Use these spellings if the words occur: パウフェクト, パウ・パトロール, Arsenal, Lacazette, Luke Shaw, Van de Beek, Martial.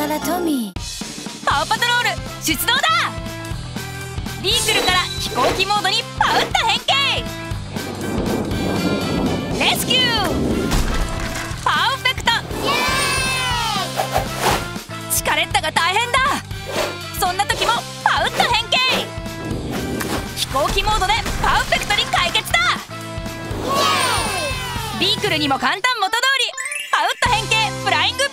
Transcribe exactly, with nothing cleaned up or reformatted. からトミー。パウパトロール出動だ。リーグルから飛行機モードにパウッと変形。レスキューパーフェクト。イエーイ。チカレッタが大変だ。そんな時もパウッと変形。飛行機モードでパーフェクトに解決だ。イエーイ。ビークルにも簡単元通りパウッと変形フライング